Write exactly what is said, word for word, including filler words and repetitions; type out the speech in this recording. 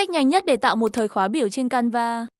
Cách nhanh nhất để tạo một thời khóa biểu trên Canva.